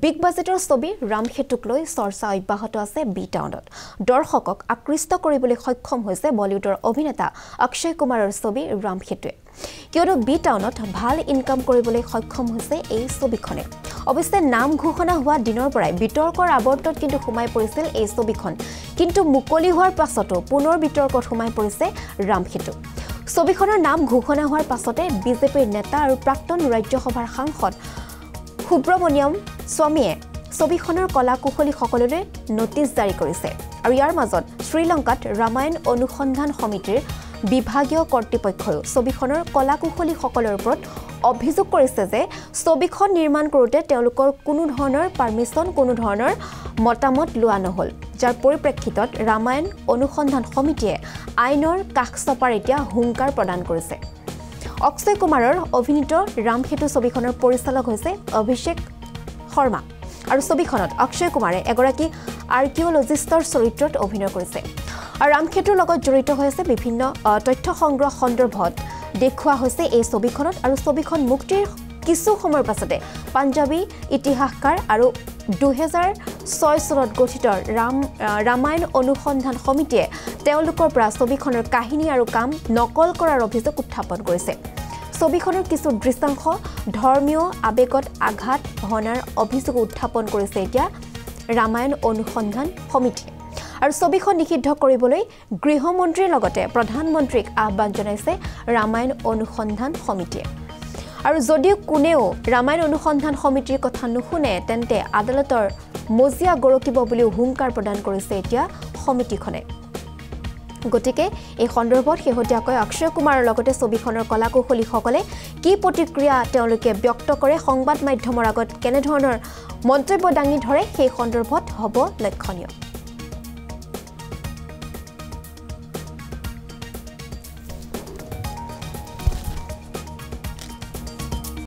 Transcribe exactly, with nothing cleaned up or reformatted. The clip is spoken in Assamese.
Big Budgetor Sobi, Ramhetukloi, Sorsa, Bahatase, B Townot, Dorhokok, Akristo Koribuli Hokom Hose, Bollywood Obinata, Akshay Kumar Sobi, Ramhetu. Kyoto B Townot, Bhal income Koribuli Hokom Hose, A Sobicone. Obviously, Nam Kuhona Hua Dinor Brai, Bitor or Aborto Kinto Humai Porisel, A Sobicon, Kinto Mukoli Hor Pasoto, Punor Bitor or Humai Porise, Ramhetu. Sobikoner Nam Guhona Hor Pasote, B J P Neta or Prakton Rajo Hovar Hanghot. Subramaniam Swamie, Sobikoner Kola Kuholi Hokolore, Notice Daricorise. Ariarmazon, Sri Lanka, Ramayan Anusandhan Samiti, Bibhagio Kortipoko, Sobikoner Kola Kuholi Hokolor Brot, Obhizu Corisese, Sobikon Nirman Grote, Telukor Kunud Honor, Parmison Kunud Honor, Motamot Luanohol. যার পৰিপ্ৰেক্ষিতত ৰামায়ণ অনুসন্ধান সমিতিয়ে আইনৰ কাকসপাৰিতিয়া হুংকাৰ প্ৰদান কৰিছে অক্ষয় কুমাৰৰ অভিনীত ৰামহেতু ছবিখনৰ পৰিচালক হৈছে অভিষেক শৰ্মা আৰু ছবিখনত অক্ষয় কুমাৰে এগৰাকী আৰ্কিওলজিষ্টৰ চৰিত্ৰত অভিনয় কৰিছে আৰু ৰামহেতুৰ লগত জড়িত হৈছে বিভিন্ন তথ্য সংগ্ৰহ সন্দৰ্ভত দেখুৱা হৈছে এই ছবিখনত আৰু ছবিখন মুক্তিৰ কিছু সময়ৰ পাছতে পাঞ্জাবী ইতিহাসকাৰ আৰু two thousand six চনত গঠিত ৰাম ৰামায়ণ অনুসন্ধান সমিতিয়ে তেওঁলোকৰ পৰা ছবিখনৰ কাহিনী আৰু কাম নকল কৰাৰ অভিযোগ উত্থাপন কৰিছে ছবিখনৰ কিছু দৃশ্যাংশ ধৰ্মীয় আবেগত আঘাত হনাৰ অভিযোগ উত্থাপন কৰিছে এতিয়া ৰামায়ণ অনুসন্ধান সমিতি আৰু ছবিখন নিষিদ্ধ কৰিবলৈ গৃহমন্ত্ৰীৰ লগতে প্ৰধানমন্ত্ৰীক আহ্বান জনাইছে ৰামায়ণ অনুসন্ধান সমিতিয়ে আৰু যদিও কোনেও ৰামায়ণ অনুসন্ধান সমিতিৰ কথা নুশুনে তেন্তে আদালতৰ মজিয়া গৰকিব বুলি হুংকাৰ প্ৰদান কৰিছে এতিয়া সমিতিখনে গতিকে এই সন্দৰ্ভত হেহতিয়াকৈ অক্ষয় কুমাৰৰ লগতে ছবিখনৰ কলাকুশলীসকলে কি প্ৰতিক্ৰিয়া তেওঁলোকে ব্যক্ত কৰে সংবাদ মাধ্যমৰ আগত কেনে ধৰণৰ মন্তব্য দাঙি ধৰে সেই সন্দৰ্ভত হ'ব লক্ষণীয়